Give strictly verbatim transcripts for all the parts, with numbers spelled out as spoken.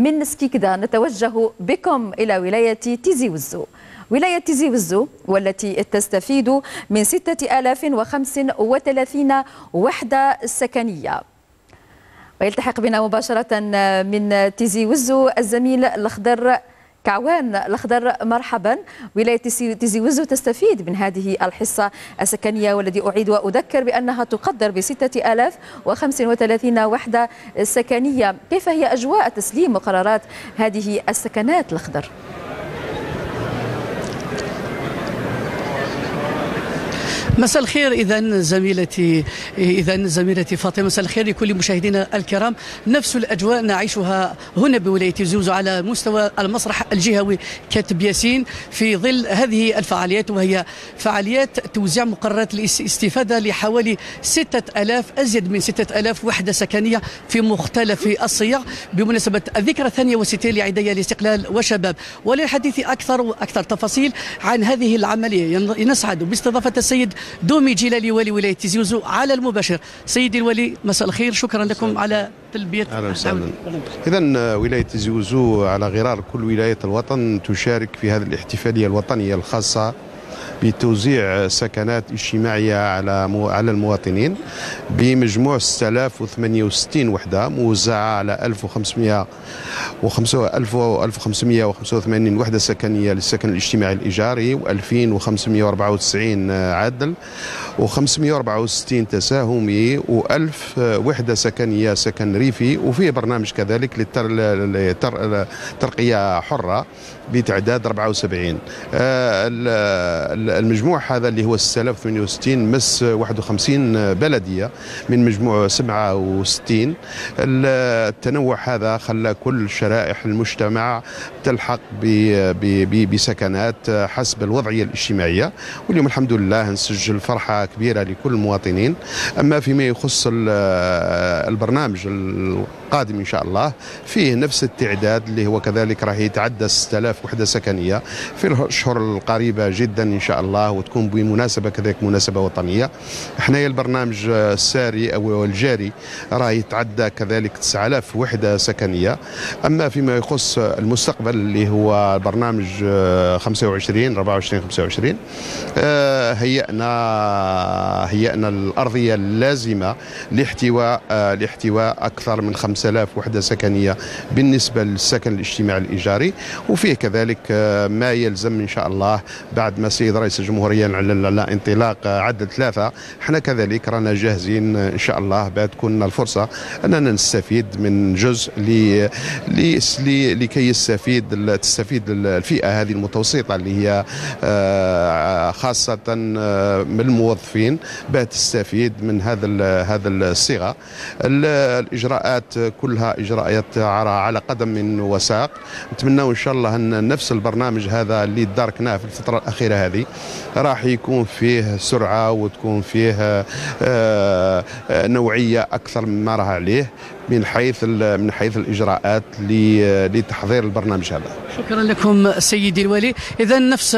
من سكيكدا نتوجه بكم إلى ولاية تيزي وزو. ولاية تيزي وزو والتي تستفيد من ستة آلاف وخمسة وثلاثين وحدة سكنية. ويلتحق بنا مباشرة من تيزي وزو الزميل الأخضر كعوان. الأخضر مرحبا، ولاية تيزي وزو تستفيد من هذه الحصة السكنية والذي أعيد وأذكر بأنها تقدر بستة آلاف وخمس وثلاثين وحدة سكنية. كيف هي أجواء تسليم وقرارات هذه السكنات الأخضر؟ مساء الخير إذا زميلتي إذا زميلتي فاطمة. مساء الخير لكل مشاهدينا الكرام. نفس الأجواء نعيشها هنا بولاية تيزي وزو على مستوى المسرح الجهوي كاتب ياسين في ظل هذه الفعاليات، وهي فعاليات توزيع مقررات الاستفادة لحوالي ستة آلاف أزيد من ستة آلاف وحدة سكنية في مختلف الصيغ بمناسبة الذكرى الثانية والستين لعيدي الاستقلال والشباب. وللحديث أكثر وأكثر تفاصيل عن هذه العملية نسعد باستضافة السيد دومي جيلالي ولي ولاية تيزي وزو على المباشر. سيدي الولي مساء الخير، شكرا لكم على تلبية. إذا ولاية تيزي وزو على غرار كل ولايات الوطن تشارك في هذه الاحتفالية الوطنية الخاصة بتوزيع سكنات اجتماعية على على المواطنين بمجموع ستة آلاف وثمانية وستين وحدة موزعة على ألف وخمسمائة وخمسة وثمانين وحدة سكنية للسكن الاجتماعي الإيجاري، وألفين وخمسمائة وأربعة وتسعين عدل، وخمسمائة وأربعة وستين تساهمي، وألف وحدة سكنية سكن ريفي، وفيه برنامج كذلك للترقية حرة بتعداد أربعة وسبعين. المجموع هذا اللي هو ستة آلاف وثمانية وستين مس واحد وخمسين بلدية من مجموع سبعة وستين. التنوع هذا خلى كل شرائح المجتمع تلحق بسكنات حسب الوضعية الاجتماعية، واليوم الحمد لله نسجل فرحة كبيرة لكل المواطنين. أما فيما يخص البرنامج القادم إن شاء الله فيه نفس التعداد اللي هو كذلك راح يتعدى ستة آلاف وحدة سكنية في الأشهر القريبة جدا إن شاء الله، وتكون بمناسبة كذلك مناسبة وطنية. حنايا البرنامج الساري أو الجاري راه يتعدى كذلك تسعة آلاف وحدة سكنية. أما فيما يخص المستقبل اللي هو برنامج خمسة وعشرين أربعة وعشرين خمسة وعشرين هيئنا هيئنا الأرضية اللازمة لاحتواء لاحتواء أكثر من خمسة آلاف وحدة سكنية بالنسبة للسكن الاجتماعي الإيجاري، وفيه كذلك ما يلزم إن شاء الله بعد ما السيد رئيس الجمهورية على انطلاق عدد ثلاثة. حنا كذلك رانا جاهزين إن شاء الله بتكون الفرصة أننا نستفيد من جزء لكي يستفيد تستفيد الفئة هذه المتوسطة اللي هي خاصة من الموظفين بتستفيد من هذا هذا الصيغة. الإجراءات كلها إجراءات على قدم وساق. نتمنوا إن شاء الله أن نفس البرنامج هذا اللي داركناه في الفترة الأخيرة هذه راح يكون فيه سرعة وتكون فيه نوعية أكثر مما راه عليه من حيث من حيث الاجراءات لتحضير البرنامج هذا. شكرا لكم سيدي الولي. اذا نفس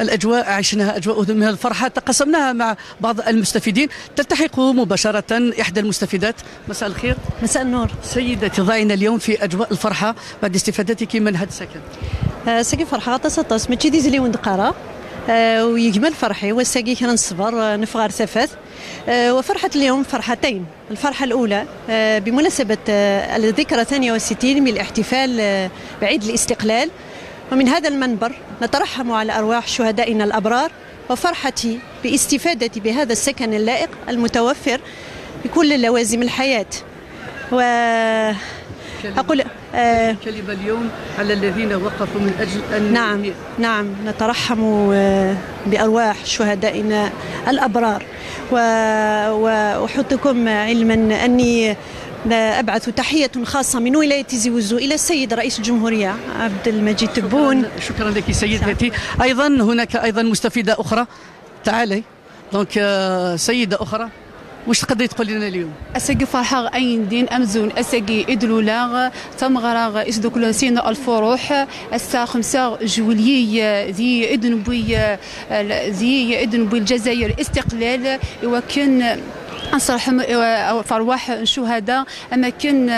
الاجواء عشناها، اجواء من الفرحه تقاسمناها مع بعض المستفيدين. تلتحق مباشره احدى المستفيدات. مساء الخير. مساء النور سيدتي، ضعينا اليوم في اجواء الفرحه بعد استفادتك من هذا السكن. سكن فرحه تسطس ماشي ديزلي وندقاره ويجمل فرحي والساقي كان نصبر نفغار سفث. وفرحة اليوم فرحتين. الفرحة الأولى بمناسبة الذكرى الثانية والستين من الاحتفال بعيد الاستقلال، ومن هذا المنبر نترحم على أرواح شهدائنا الأبرار، وفرحتي باستفادتي بهذا السكن اللائق المتوفر بكل لوازم الحياة. و أقول آه كلمة اليوم على الذين وقفوا من أجل أن نعم نعم نترحم بأرواح شهدائنا الأبرار، وأحطكم علما أني أبعث تحية خاصة من ولاية تيزي وزو إلى السيد رئيس الجمهورية عبد المجيد تبون. شكرا, شكرا لك سيدتي. أيضا هناك أيضا مستفيدة أخرى، تعالي دونك سيدة أخرى. واش تقدري تقول لنا اليوم؟ اساقي فرحه اين دين امزون اساقي ادلولاغ تمغراغ اسدو كل سين الفروح الساعه خمسة جوليي ذي ادنبوي ذي ادنبوي الجزائر استقلال وكن نصرحهم في أرواح الشهداء، أماكن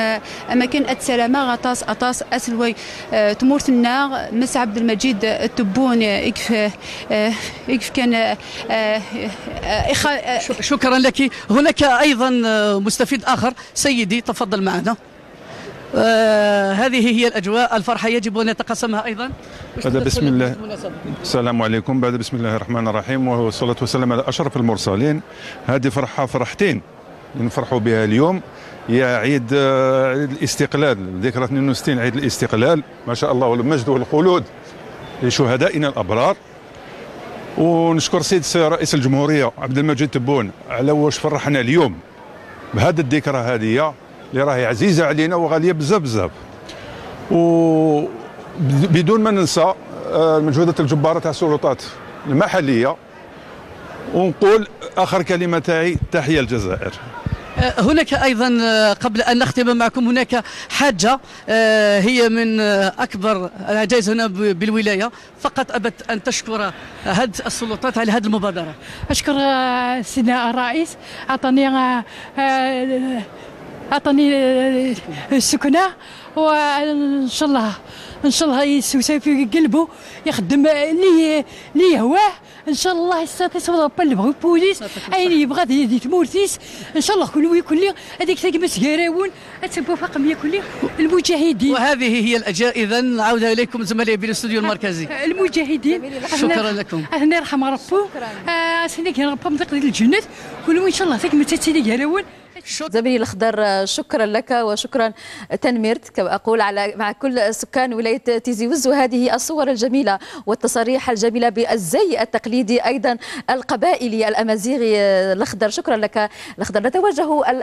أماكن السلامة غطاس أطاس أسلوي تمورت النار مس عبد المجيد تبون إكف إكف كان إخ... شكرا لك. هناك أيضا مستفيد آخر، سيدي تفضل معنا. آه هذه هي الأجواء، الفرحة يجب أن نتقاسمها أيضا. بعد بسم الله، السلام عليكم. بعد بسم الله الرحمن الرحيم، والصلاة والسلام على أشرف المرسلين. هذه فرحة فرحتين نفرحوا بها اليوم، يا عيد الاستقلال، ذكرى اثنين وستين عيد الاستقلال، ما شاء الله والمجد والخلود لشهدائنا الأبرار. ونشكر سيد رئيس الجمهورية عبد المجيد تبون على واش فرحنا اليوم بهذا الذكرى هذه اللي راهي عزيزه علينا وغاليه بزاف بزاف. وبدون ما ننسى المجهودات الجباره تاع السلطات المحليه. ونقول اخر كلمه تاعي، تحيا الجزائر. هناك ايضا قبل ان نختم معكم، هناك حاجه هي من اكبر العجائز هنا بالولايه، فقط ابت ان تشكر هذه السلطات على هذه المبادره. اشكر سيدنا الرئيس، اعطاني أعطاني السكنة، وإن شاء الله إن شاء الله يسوي في قلبه يخدم لي لي هواه، إن شاء الله يستطيع ربي اللي بغى بوليس أين يبغى يدي تمورتيس، إن شاء الله كل كل هذيك تاع المسيراون تسبوا فقم كل المجاهدين. وهذه هي الأجواء. إذا نعود إليكم زملائي بالاستوديو المركزي المجاهدين، شكرا لكم. هنا يرحم ربي، سيدي ربي متقدر الجنة كل إن شاء الله تاك متسيدي يراون. زميلي الخضر، شكرا لك وشكرا تنميرت كما أقول على مع كل سكان ولاية تيزي وزو هذه الصور الجميلة والتصاريح الجميلة بالزي التقليدي أيضا القبائلي الأمازيغي. الخضر شكرا لك الخضر. نتوجه